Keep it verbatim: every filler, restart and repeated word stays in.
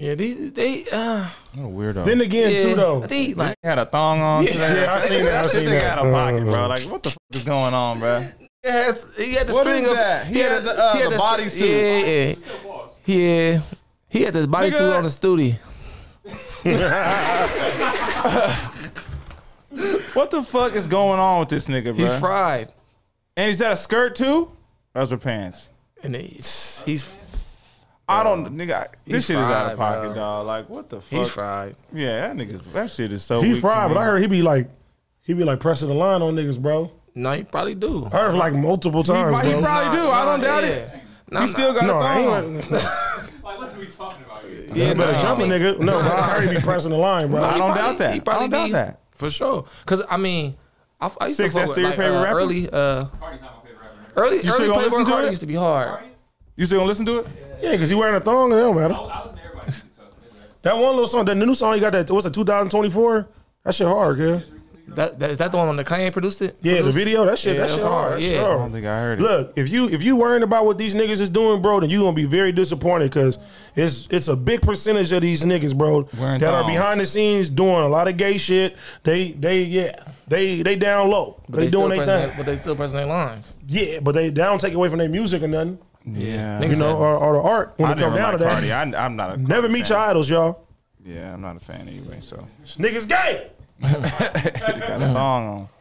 Yeah, these they. Uh, what a weirdo. Then again, yeah, too though, they like they had a thong on. Yeah, today. yeah I seen that. I seen that. Got a pocket, bro. Like, what the f is going on, bro? Yes, he had the what string up. That? He, he had, had the, uh, he had the, the bodysuit. Yeah, yeah, yeah. He had this bodysuit on the studio. What the fuck is going on with this nigga, bro? He's fried. And he's got a skirt too. Those are pants. And he's he's. I don't, nigga. This shit fried, is out of pocket, bro. Dog. Like, what the fuck? He's fried. Yeah, that nigga's that shit is so. He weak fried, but I heard he be like, he be like pressing the line on niggas, bro. No, he probably do. I heard like multiple times. He, bro. he probably nah, do. Nah, I don't nah, doubt yeah. it. Nah, he still got nah, a thong. Like, what are we talking about here? Yeah, yeah, better nah, jump a nigga. No, but I heard he be pressing the line, bro. Nah, I don't probably, doubt that. He probably I don't be, doubt that for sure. Cause I mean, I, I used Six, to fuck with like early. Carti's not my favorite rapper. Early, early Playboi Carti used to be hard. You still gonna listen to it? Yeah, because he wearing a thong, it don't matter. I was in everybody's that one little song, that new song he got, that what's it, two thousand twenty-four? That shit hard, girl. That, that is that the one when Kanye produced it? Yeah, produced? the video. That shit, yeah, that shit hard. hard. That yeah. shit hard. I don't think I heard it. Look, if you if you worrying about what these niggas is doing, bro, then you gonna be very disappointed because it's it's a big percentage of these niggas, bro, wearing that thongs. Are behind the scenes doing a lot of gay shit. They they yeah they they down low. But they, they doing their thing. But they still pressing their lines. Yeah, but they, they don't take away from their music or nothing. Yeah, you know, or, or the art when I it come down like to Carti. that. I, I'm not a never meet fan. Your idols, y'all. Yeah, I'm not a fan anyway. So this nigga's gay. Got a thong on.